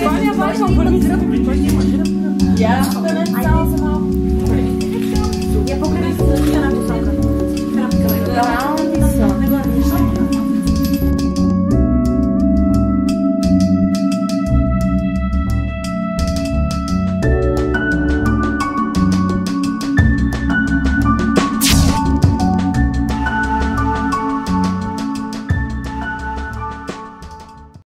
Wollen ja weiter und können wieder. Ja,